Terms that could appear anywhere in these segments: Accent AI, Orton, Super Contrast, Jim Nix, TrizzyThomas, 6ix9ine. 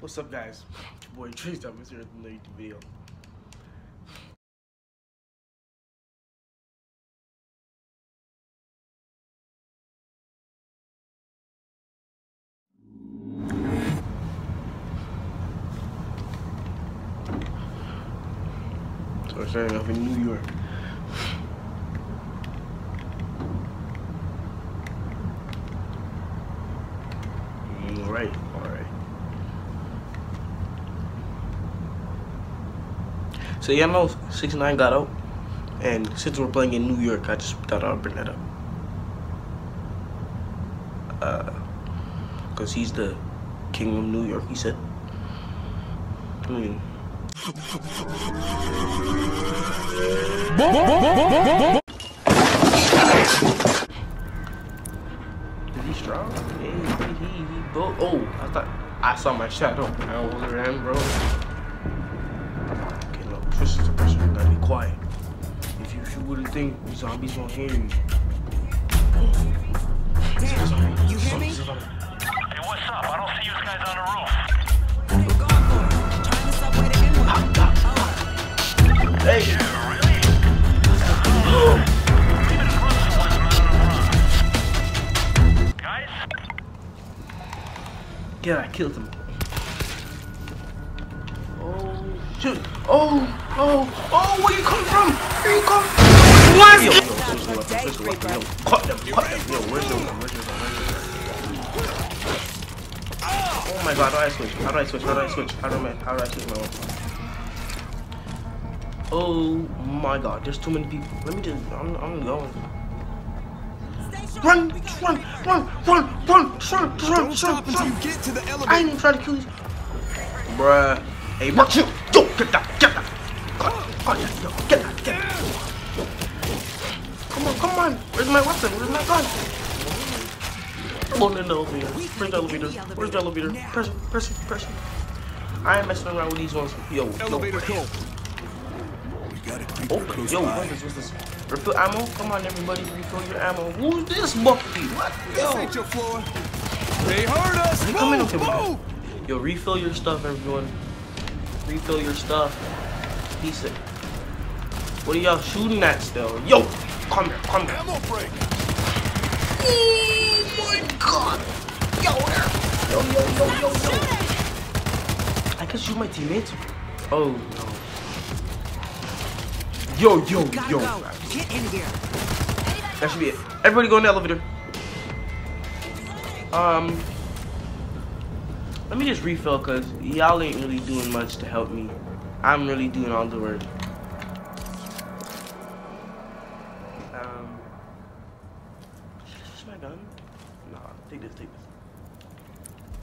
What's up, guys? It's your boy TrizzyThomas here with another YouTube video. So we're starting off in New York. All right. So y'all know 6ix9ine got out, and since we're playing in New York, I just thought I'd bring that up. Cause he's the king of New York, he said. Is he strong? He built. Oh, I thought I saw my shadow when I was around, bro. Okay, look, this is a person who gotta be quiet. If you shoot with a thing, zombies won't hear you. Damn, you hear me? Hey, what's up? I don't see you guys on the roof. What are you going for? Trying to stop waiting in one. Hey, yeah, really? Yeah, I killed him. Oh, shoot. Oh, where you come from? What? Yo, cut them. Yo, where's the one? Oh my god, how do I switch my one? Oh my god, there's too many people. Let me just, I'm going. Run! Until you get to the elevator. I ain't even trying to kill you, bruh. Hey, watch you! Yo, get that! Get that! Come on! Where's my weapon? Where's my gun? I'm on the elevator. Where's the elevator? Press it. I ain't messing around with these ones. Yo, elevator go. Okay, yo, what's this? Refill ammo? Come on, everybody, refill your ammo. Who's this monkey? What? Yo! This ain't your floor. They heard us! Move. Yo, refill your stuff, everyone. Refill your stuff. He said. What are y'all shooting at still? Yo! Come here. Ammo break. Oh my god! Yo. I can shoot my teammates? Oh no. Yo. Get in here. That should be it. Everybody go in the elevator. Let me just refill, cause y'all ain't really doing much to help me. I'm really doing all the work. Is my gun? Nah, take this.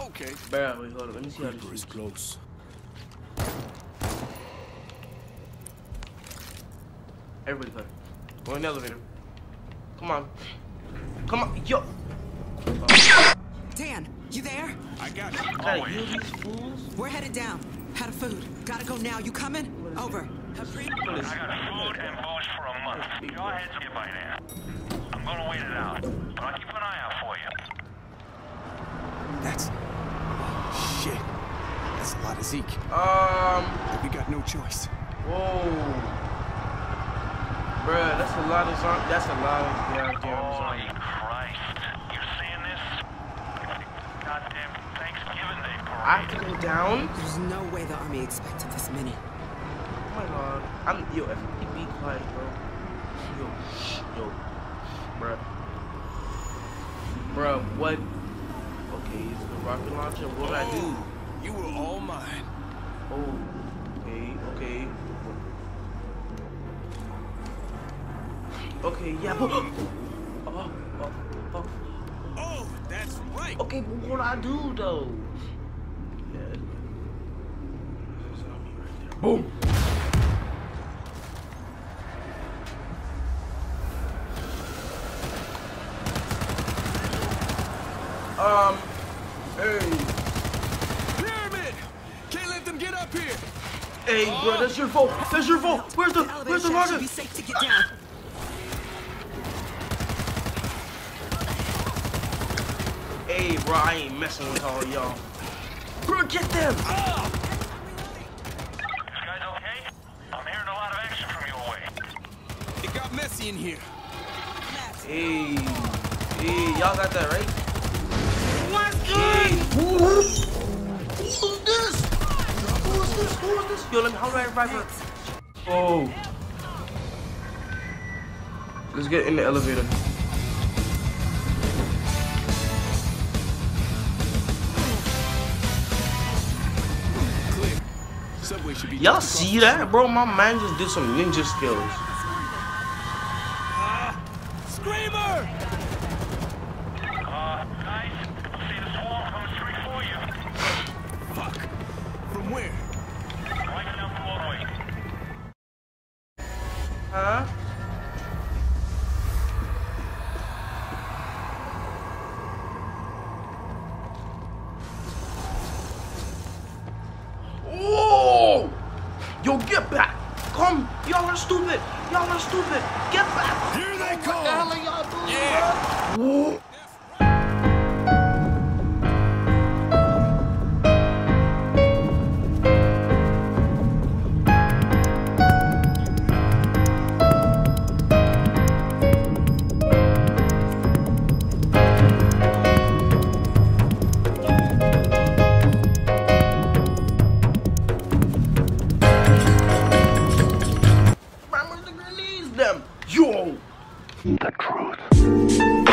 Okay. Bro, wait, hold on. Let me see how this is close. Everybody's there. Go in the elevator. Come on. Yo. Dan, you there? I got you. Gotta heal these fools. We're headed down. Had a food. Gotta go now. You coming? Over. I got food and boss for a month. Your heads get by now. I'm gonna wait it out, but I'll keep an eye out for you. That's shit. That's a lot of Zeke. We got no choice. Whoa. Bruh, that's a lot of Holy Christ. You're seeing this? Goddamn Thanksgiving Day parade. I have to go down? There's no way the army expected this many. Oh my god. Yo, everybody be quiet, bro. Yo. Bruh, what? Okay, it's the rocket launcher. What did I do? You were all mine. Oh, okay. Okay, yeah, but oh, that's right. Okay, but what do I do though? Yeah, there's an army right there. Boom. Hey. Pyramid! Can't let them get up here. Hey, bro, that's your fault. Where's the rocket? Be safe to get down. Hey, bro, I ain't messing with all y'all. Bro, get them! You guys okay? I'm hearing a lot of action from your way. It got messy in here. Hey. Hey, y'all got that right? What's good? Who's this? Who's this? Yo, let me, how do I revive her? Whoa. Let's get in the elevator. Y'all see that, bro? My man just did some ninja skills. Screamer! Guys, I see this wall coming straight for you. Fuck. From where? Right down the hallway. Huh? Yo, get back! Come! Y'all are stupid! Y'all are stupid! Get back! Here they come! What the hell are y'all doing? Yeah! Whoa. Them. Yo! The truth.